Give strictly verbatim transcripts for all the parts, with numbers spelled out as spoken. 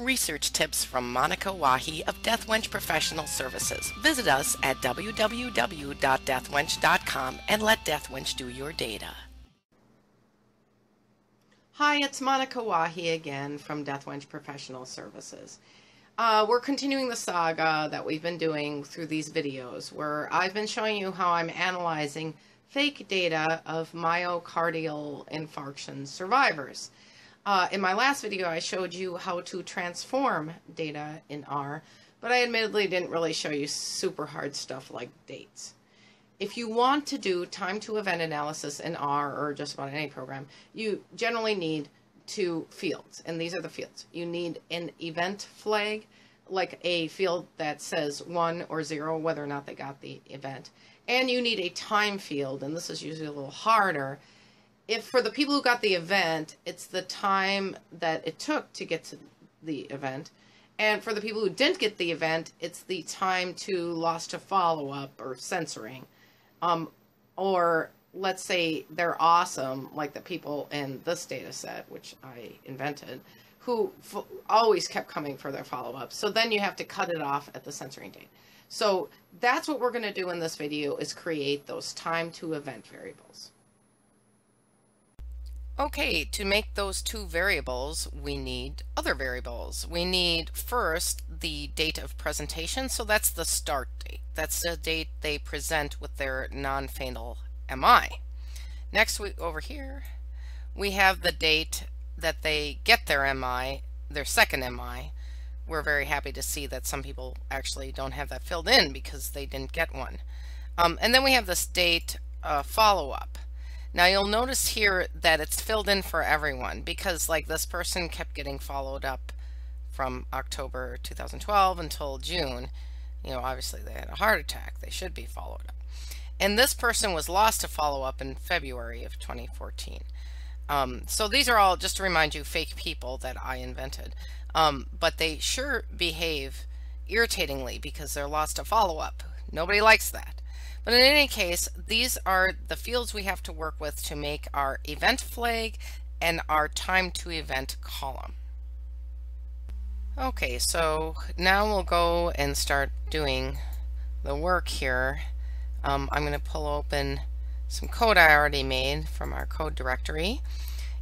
research tips from Monika Wahi of DethWench Professional Services. Visit us at w w w dot death wench dot com and let DethWench do your data. Hi, it's Monika Wahi again from DethWench Professional Services. Uh, we're continuing the saga that we've been doing through these videos where I've been showing you how I'm analyzing fake data of myocardial infarction survivors. Uh, in my last video, I showed you how to transform data in R, but I admittedly didn't really show you super hard stuff like dates. If you want to do time to event analysis in R or just about any program, you generally need two fields, and these are the fields. You need an event flag, like a field that says one or zero, whether or not they got the event. And you need a time field, and this is usually a little harder. If for the people who got the event, it's the time that it took to get to the event. And for the people who didn't get the event, it's the time to loss to follow-up or censoring. Um, or let's say they're awesome, like the people in this data set, which I invented, who f always kept coming for their follow-up. So then you have to cut it off at the censoring date. So that's what we're going to do in this video, is create those time to event variables. Okay, to make those two variables, we need other variables. We need first the date of presentation. So that's the start date. That's the date they present with their non-fatal M I. Next, we, over here, we have the date that they get their M I, their second M I. We're very happy to see that some people actually don't have that filled in because they didn't get one. Um, and then we have this date uh, follow-up. Now you'll notice here that it's filled in for everyone because like this person kept getting followed up from October two thousand twelve until June. You know, obviously they had a heart attack. They should be followed up. And this person was lost to follow up in February of twenty fourteen. Um, so these are all, just to remind you, fake people that I invented. Um, but they sure behave irritatingly because they're lost to follow up. Nobody likes that. But in any case, these are the fields we have to work with to make our event flag and our time to event column. Okay, so now we'll go and start doing the work here. Um, I'm going to pull open some code I already made from our code directory.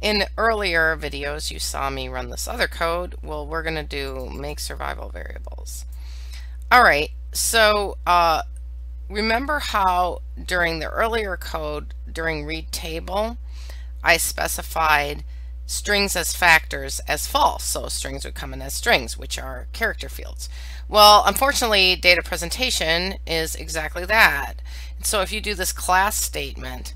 In earlier videos, you saw me run this other code. Well, we're going to do make survival variables. All right, so uh, remember how during the earlier code, during read table, I specified strings as factors as false. So strings would come in as strings, which are character fields. Well, unfortunately, data presentation is exactly that. So if you do this class statement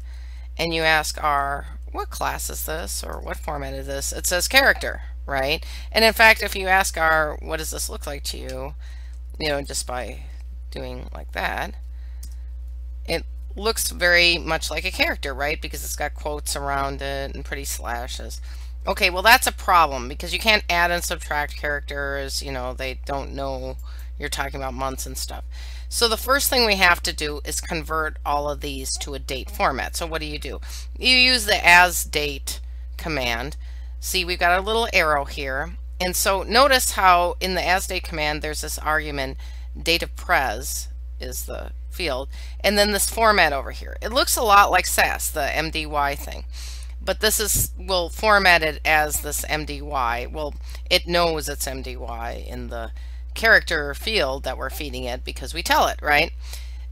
and you ask R, what class is this or what format is this? It says character, right? And in fact, if you ask R, what does this look like to you? You know, just by doing like that, it looks very much like a character, right? Because it's got quotes around it and pretty slashes. Okay, well that's a problem because you can't add and subtract characters, you know, they don't know you're talking about months and stuff. So the first thing we have to do is convert all of these to a date format. So what do you do? You use the as date command. See, we've got a little arrow here. And so notice how in the as date command, there's this argument, date of pres is the field, and then this format over here. It looks a lot like S A S, the M D Y thing, but this is, we'll format it as this M D Y. Well, it knows it's M D Y in the character field that we're feeding it because we tell it, right?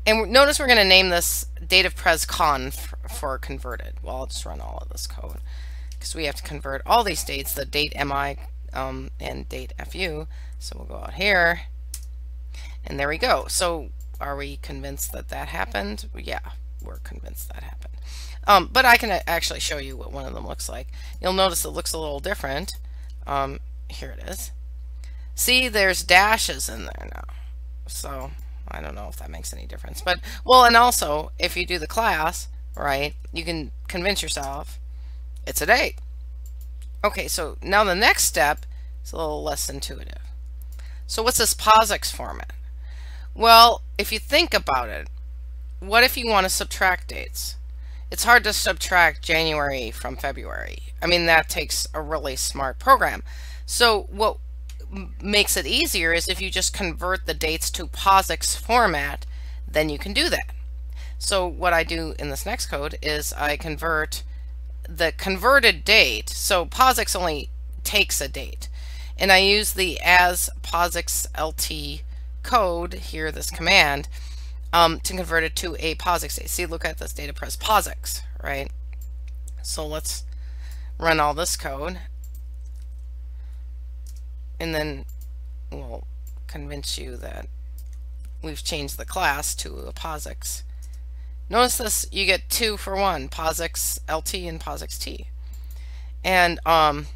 And notice we're going to name this date of pres conf for converted. Well, I'll just run all of this code because we have to convert all these dates, the date M I um, and date F U. So we'll go out here. And there we go. So are we convinced that that happened? Yeah, we're convinced that happened. Um, but I can actually show you what one of them looks like. You'll notice it looks a little different. Um, here it is. See, there's dashes in there now. So I don't know if that makes any difference. But, well, and also, if you do the class, right, you can convince yourself it's a date. Okay, so now the next step is a little less intuitive. So what's this POSIX format? Well, if you think about it, what if you want to subtract dates? It's hard to subtract January from February. I mean, that takes a really smart program. So what makes it easier is if you just convert the dates to POSIX format, then you can do that. So what I do in this next code is I convert the converted date. So POSIX only takes a date, and I use the as POSIXlt code here, this command, um, to convert it to a POSIX date. See, look at this data press POSIX, right? So let's run all this code, and then we'll convince you that we've changed the class to a POSIX. Notice this, you get two for one, POSIXlt and POSIXt. And um,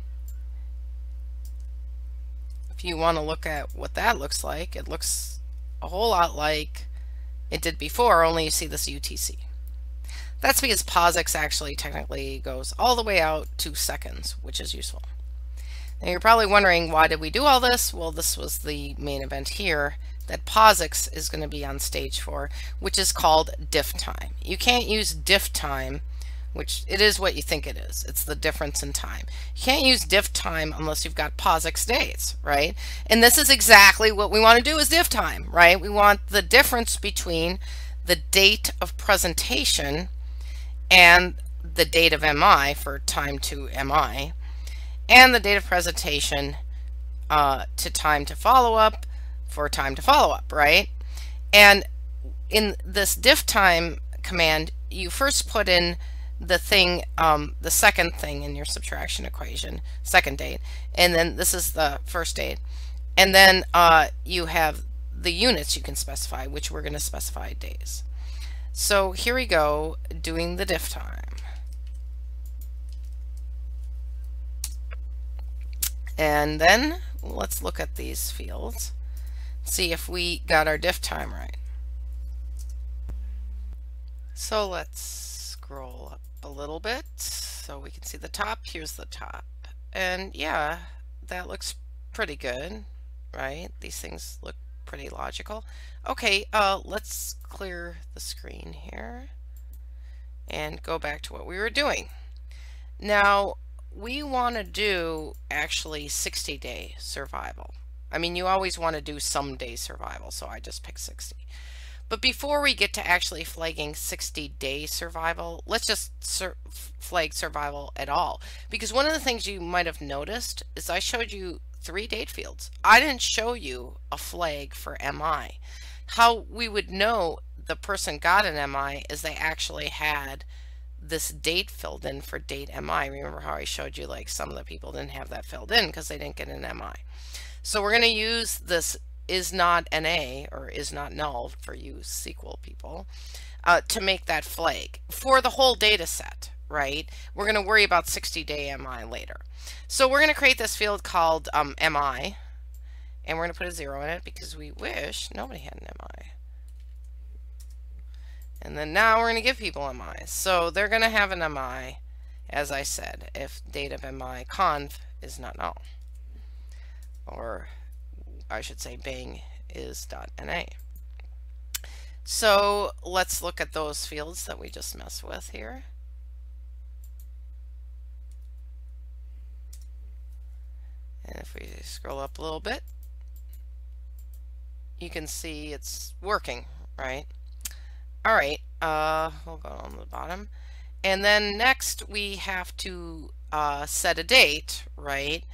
if you want to look at what that looks like, it looks a whole lot like it did before, only you see this U T C. That's because POSIX actually technically goes all the way out to seconds, which is useful. Now you're probably wondering, why did we do all this? Well, this was the main event here that POSIX is going to be on stage for, which is called difftime. You can't use difftime, which it is what you think it is. It's the difference in time. You can't use difftime unless you've got POSIX dates, right? And this is exactly what we want to do is difftime, right? We want the difference between the date of presentation and the date of M I for time to M I, and the date of presentation uh, to time to follow up for time to follow up, right? And in this difftime command, you first put in the thing, um, the second thing in your subtraction equation, second date, and then this is the first date. And then uh, you have the units you can specify, which we're going to specify days. So here we go, doing the difftime. And then let's look at these fields, see if we got our difftime right. So let's scroll up a little bit so we can see the top. Here's the top. And yeah, that looks pretty good, right? These things look pretty logical. Okay, uh, let's clear the screen here and go back to what we were doing. Now, we want to do actually sixty day survival. I mean, you always want to do some day survival, so I just picked sixty. But before we get to actually flagging sixty day survival, let's just sur flag survival at all. Because one of the things you might have noticed is I showed you three date fields. I didn't show you a flag for M I. How we would know the person got an M I is they actually had this date filled in for date M I. Remember how I showed you like some of the people didn't have that filled in because they didn't get an M I. So we're going to use this is not N A or is not null for you S Q L people uh, to make that flag for the whole data set, right? We're going to worry about sixty day M I later. So we're going to create this field called um, M I, and we're going to put a zero in it because we wish nobody had an M I. And then now we're going to give people M I. So they're going to have an M I, as I said, if date of M I conv is not null. Or I should say bang is .na. So let's look at those fields that we just messed with here. And if we scroll up a little bit, you can see it's working, right? All right, uh, we'll go on the bottom. And then next we have to uh, set a date, right?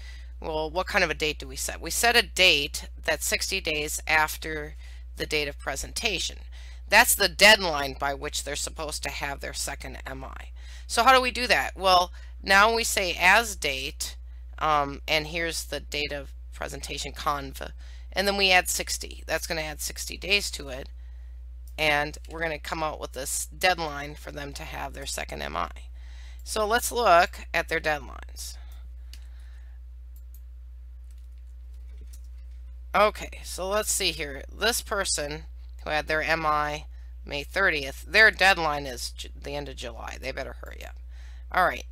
Well, what kind of a date do we set? We set a date that's sixty days after the date of presentation. That's the deadline by which they're supposed to have their second M I. So how do we do that? Well, now we say as date, um, and here's the date of presentation conv, and then we add sixty. That's going to add sixty days to it, and we're going to come out with this deadline for them to have their second M I. So let's look at their deadlines. Okay, so let's see here. This person who had their M I May thirtieth, their deadline is the end of July. They better hurry up. All right.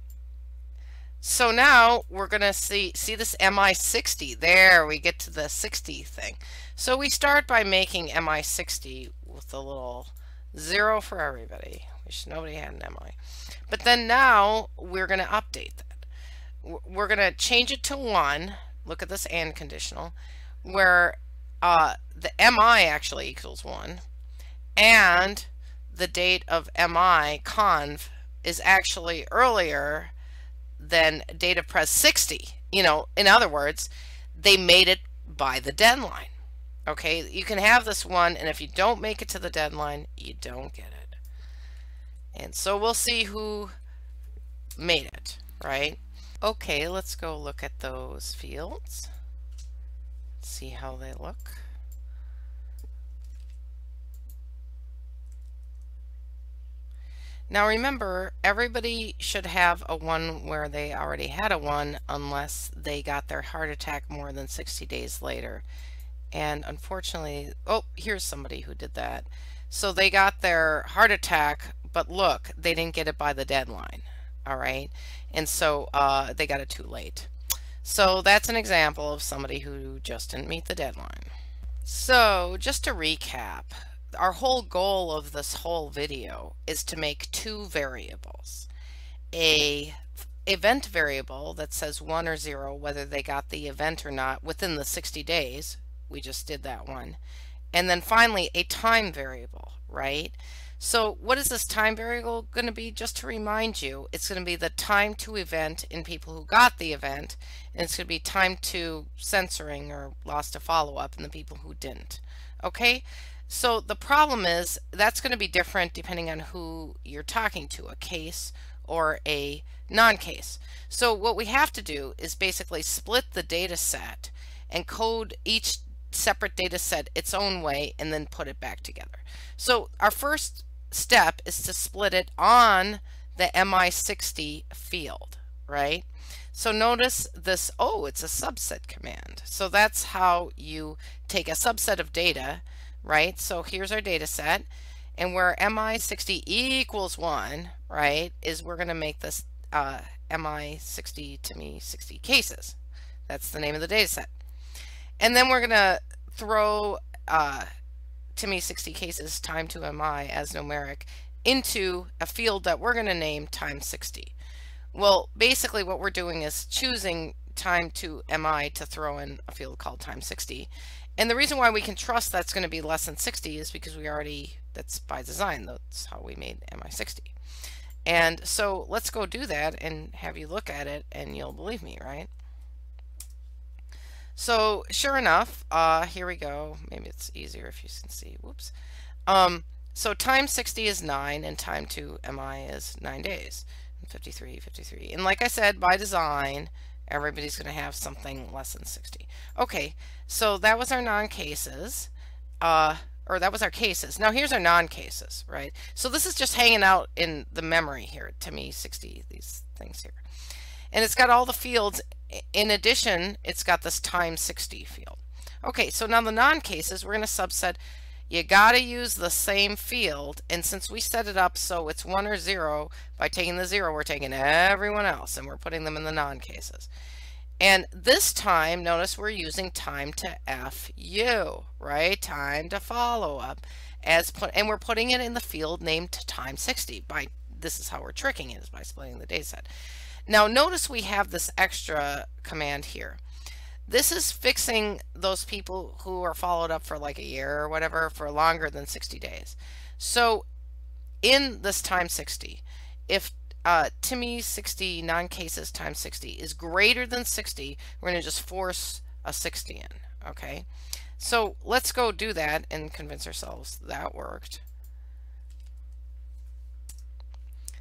So now we're going to see see this M I sixty. There, we get to the sixty thing. So we start by making M I sixty with a little zero for everybody. Wish nobody had an M I. But then now we're going to update that. We're going to change it to one look at this and conditional, where uh, the M I actually equals one, and the date of M I conv is actually earlier than date of pres sixty. You know, in other words, they made it by the deadline. Okay, you can have this one, and if you don't make it to the deadline, you don't get it. And so we'll see who made it, right? Okay, let's go look at those fields. See how they look. Now remember, everybody should have a one where they already had a one unless they got their heart attack more than sixty days later. And unfortunately, oh, here's somebody who did that. So they got their heart attack, but look, they didn't get it by the deadline. All right. And so uh, they got it too late. So that's an example of somebody who just didn't meet the deadline. So just to recap, our whole goal of this whole video is to make two variables. A event variable that says one or zero, whether they got the event or not within the sixty days. We just did that one. And then finally a time variable, right? So what is this time variable going to be? Just to remind you, it's going to be the time to event in people who got the event, and it's going to be time to censoring or loss to follow-up in the people who didn't. Okay, so the problem is that's going to be different depending on who you're talking to, a case or a non-case. So what we have to do is basically split the data set and code each separate data set its own way and then put it back together. So our first step is to split it on the M I sixty field, right? So notice this, oh, it's a subset command. So that's how you take a subset of data, right? So here's our data set, and where M I sixty equals one, right, is we're going to make this uh, M I sixty to me sixty cases. That's the name of the data set. And then we're going to throw uh, to me sixty cases time to M I as numeric into a field that we're going to name time sixty. Well, basically what we're doing is choosing time to M I to throw in a field called time sixty. And the reason why we can trust that's going to be less than sixty is because we already, that's by design, that's how we made M I sixty. And so let's go do that and have you look at it and you'll believe me, right? So sure enough, uh, here we go. Maybe it's easier if you can see. Whoops. Um, so time sixty is nine, and time to M I is nine days. fifty-three, fifty-three. And like I said, by design, everybody's going to have something less than sixty. Okay, so that was our non-cases, uh, or that was our cases. Now here's our non-cases, right? So this is just hanging out in the memory here, to me sixty, these things here. And it's got all the fields. In addition, it's got this time sixty field. Okay, so now the non-cases, we're going to subset. You got to use the same field, and since we set it up so it's one or zero, by taking the zero, we're taking everyone else, and we're putting them in the non-cases. And this time, notice we're using time to F U, right? Time to follow up, as put, and we're putting it in the field named time sixty. By this is how we're tricking it, is by splitting the data set. Now notice we have this extra command here. This is fixing those people who are followed up for like a year or whatever for longer than sixty days. So in this time sixty, if uh, to me sixty non-cases times sixty is greater than sixty, we're going to just force a sixty in, okay? So let's go do that and convince ourselves that worked.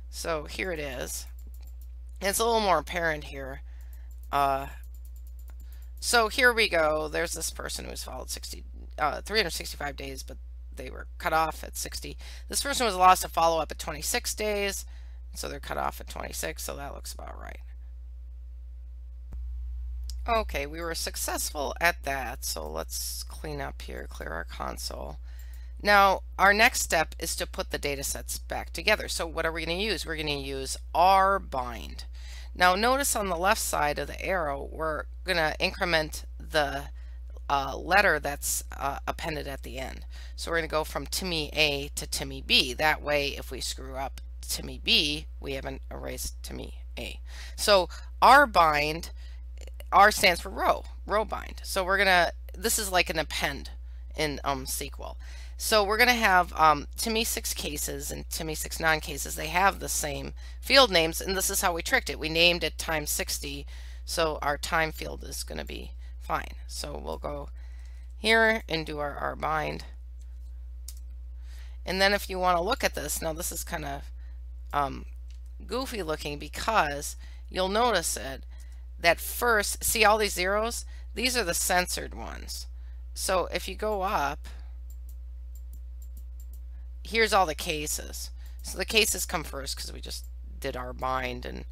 So here it is. It's a little more apparent here. Uh, so here we go. There's this person who was followed sixty, uh, three hundred sixty-five days, but they were cut off at sixty. This person was lost to follow up at twenty-six days, so they're cut off at twenty-six, so that looks about right. Okay, we were successful at that, so let's clean up here, clear our console. Now, our next step is to put the data sets back together. So what are we going to use? We're going to use R bind. Now, notice on the left side of the arrow, we're going to increment the uh, letter that's uh, appended at the end. So we're going to go from Timmy A to Timmy B. That way, if we screw up Timmy B, we haven't erased Timmy A. So R bind R stands for row, row bind. So we're gonna, this is like an append in um, S Q L. So we're gonna have um, T M E six cases and T M E six non-cases. They have the same field names, and this is how we tricked it. We named it time sixty, so our time field is gonna be fine. So we'll go here and do our R bind. And then if you wanna look at this, now this is kind of um, goofy looking, because you'll notice it that first, see all these zeros? These are the censored ones. So if you go up, here's all the cases. So the cases come first because we just did our bind, and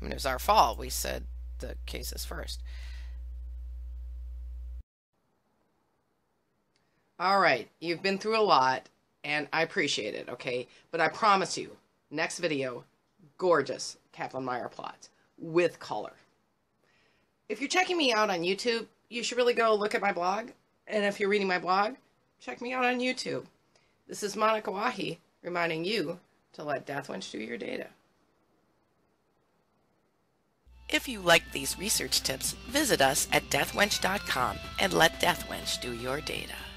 I mean, it was our fault. We said the cases first. All right, you've been through a lot, and I appreciate it, okay? But I promise you, next video, gorgeous Kaplan-Meier plots with color. If you're checking me out on YouTube, you should really go look at my blog. And if you're reading my blog, check me out on YouTube. This is Monika Wahi reminding you to let DethWench do your data. If you like these research tips, visit us at DethWench dot com and let DethWench do your data.